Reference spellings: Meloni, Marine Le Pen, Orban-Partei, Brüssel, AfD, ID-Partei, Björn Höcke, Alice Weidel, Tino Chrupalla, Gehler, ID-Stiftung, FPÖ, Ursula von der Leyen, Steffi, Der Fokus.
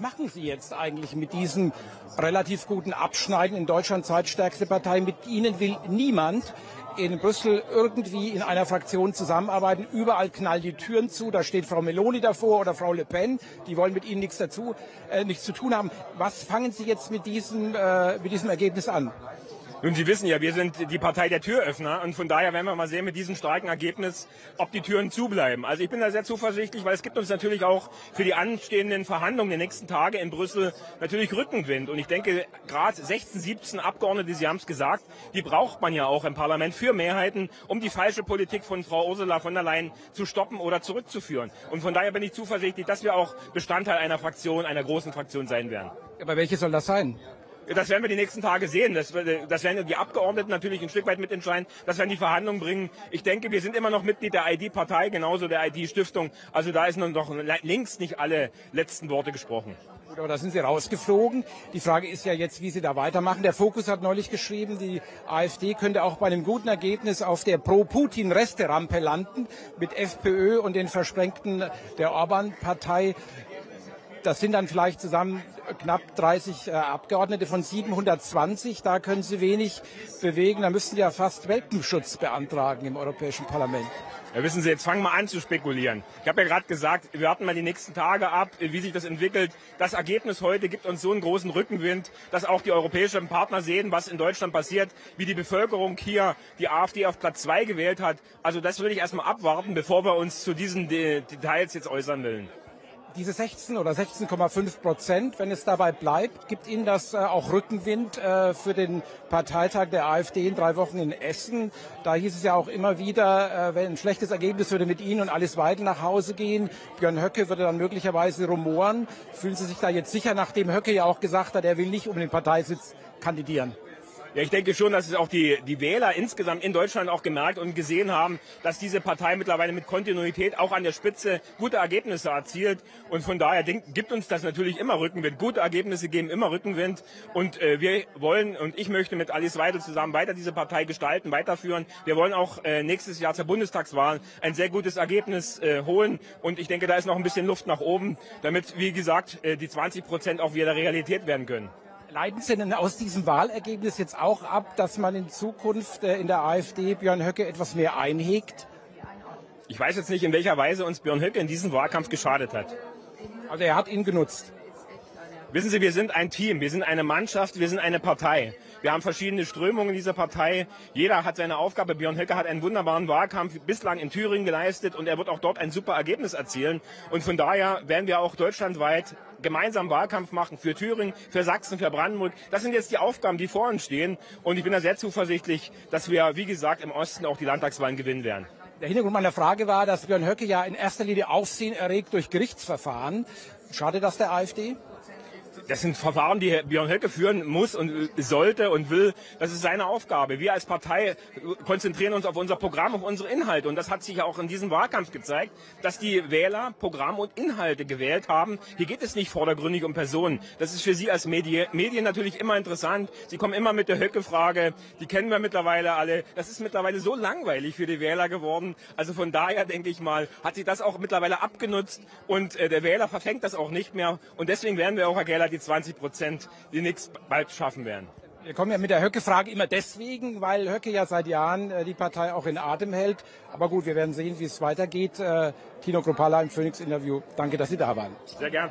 machen Sie jetzt eigentlich mit diesem relativ guten Abschneiden in Deutschland zweitstärkste Partei? Mit Ihnen will niemand in Brüssel irgendwie in einer Fraktion zusammenarbeiten. Überall knallen die Türen zu. Da steht Frau Meloni davor oder Frau Le Pen. Die wollen mit Ihnen nichts zu tun haben. Was fangen Sie jetzt mit diesem Ergebnis an? Nun, Sie wissen ja, wir sind die Partei der Türöffner und von daher werden wir mal sehen mit diesem starken Ergebnis, ob die Türen zubleiben. Also ich bin da sehr zuversichtlich, weil es gibt uns natürlich auch für die anstehenden Verhandlungen der nächsten Tage in Brüssel natürlich Rückenwind. Und ich denke, gerade 16, 17 Abgeordnete, Sie haben es gesagt, die braucht man ja auch im Parlament für Mehrheiten, um die falsche Politik von Frau Ursula von der Leyen zu stoppen oder zurückzuführen. Und von daher bin ich zuversichtlich, dass wir auch Bestandteil einer Fraktion, einer großen Fraktion sein werden. Aber welche soll das sein? Das werden wir die nächsten Tage sehen. Das werden die Abgeordneten natürlich ein Stück weit mitentscheiden. Das werden die Verhandlungen bringen. Ich denke, wir sind immer noch Mitglied der ID-Partei, genauso der ID-Stiftung. Also da ist noch längst nicht alle letzten Worte gesprochen. Gut, aber da sind Sie rausgeflogen. Die Frage ist ja jetzt, wie Sie da weitermachen. Der Fokus hat neulich geschrieben, die AfD könnte auch bei einem guten Ergebnis auf der Pro-Putin-Resterampe landen mit FPÖ und den Versprengten der Orban-Partei. Das sind dann vielleicht zusammen knapp 30 Abgeordnete von 720. Da können Sie wenig bewegen. Da müssten Sie ja fast Welpenschutz beantragen im Europäischen Parlament. Ja, wissen Sie, jetzt fangen wir an zu spekulieren. Ich habe ja gerade gesagt, wir warten mal die nächsten Tage ab, wie sich das entwickelt. Das Ergebnis heute gibt uns so einen großen Rückenwind, dass auch die europäischen Partner sehen, was in Deutschland passiert, wie die Bevölkerung hier die AfD auf Platz 2 gewählt hat. Also das würde ich erstmal abwarten, bevor wir uns zu diesen Details jetzt äußern wollen. Diese 16 oder 16,5%, wenn es dabei bleibt, gibt Ihnen das auch Rückenwind für den Parteitag der AfD in 3 Wochen in Essen. Da hieß es ja auch immer wieder, wenn ein schlechtes Ergebnis würde mit Ihnen und Alice Weidel nach Hause gehen, Björn Höcke würde dann möglicherweise rumoren. Fühlen Sie sich da jetzt sicher, nachdem Höcke ja auch gesagt hat, er will nicht um den Parteisitz kandidieren? Ja, ich denke schon, dass es auch die Wähler insgesamt in Deutschland auch gemerkt und gesehen haben, dass diese Partei mittlerweile mit Kontinuität auch an der Spitze gute Ergebnisse erzielt. Und von daher gibt uns das natürlich immer Rückenwind. Gute Ergebnisse geben immer Rückenwind. Und wir wollen und ich möchte mit Alice Weidel zusammen weiter diese Partei gestalten, weiterführen. Wir wollen auch nächstes Jahr zur Bundestagswahl ein sehr gutes Ergebnis holen. Und ich denke, da ist noch ein bisschen Luft nach oben, damit, wie gesagt, die 20% auch wieder Realität werden können. Leiten Sie denn aus diesem Wahlergebnis jetzt auch ab, dass man in Zukunft in der AfD Björn Höcke etwas mehr einhegt? Ich weiß jetzt nicht, in welcher Weise uns Björn Höcke in diesem Wahlkampf geschadet hat. Also er hat ihn genutzt. Wissen Sie, wir sind ein Team, wir sind eine Mannschaft, wir sind eine Partei. Wir haben verschiedene Strömungen in dieser Partei. Jeder hat seine Aufgabe. Björn Höcke hat einen wunderbaren Wahlkampf bislang in Thüringen geleistet und er wird auch dort ein super Ergebnis erzielen. Und von daher werden wir auch deutschlandweit gemeinsam Wahlkampf machen für Thüringen, für Sachsen, für Brandenburg. Das sind jetzt die Aufgaben, die vor uns stehen. Und ich bin da sehr zuversichtlich, dass wir, wie gesagt, im Osten auch die Landtagswahlen gewinnen werden. Der Hintergrund meiner Frage war, dass Björn Höcke ja in erster Linie Aufsehen erregt durch Gerichtsverfahren. Schadet das der AfD? Das sind Verfahren, die Björn Höcke führen muss und sollte und will. Das ist seine Aufgabe. Wir als Partei konzentrieren uns auf unser Programm, auf unsere Inhalte. Und das hat sich ja auch in diesem Wahlkampf gezeigt, dass die Wähler Programm und Inhalte gewählt haben. Hier geht es nicht vordergründig um Personen. Das ist für Sie als Medien natürlich immer interessant. Sie kommen immer mit der Höcke-Frage. Die kennen wir mittlerweile alle. Das ist mittlerweile so langweilig für die Wähler geworden. Also von daher, denke ich mal, hat sich das auch mittlerweile abgenutzt. Und der Wähler verfängt das auch nicht mehr. Und deswegen werden wir auch, Herr Gehler, die 20%, die nichts bald schaffen werden. Wir kommen ja mit der Höcke-Frage immer deswegen, weil Höcke ja seit Jahren die Partei auch in Atem hält. Aber gut, wir werden sehen, wie es weitergeht. Tino Chrupalla im Phoenix-Interview. Danke, dass Sie da waren. Sehr gern.